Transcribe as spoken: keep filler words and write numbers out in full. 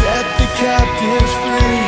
Set the captives free.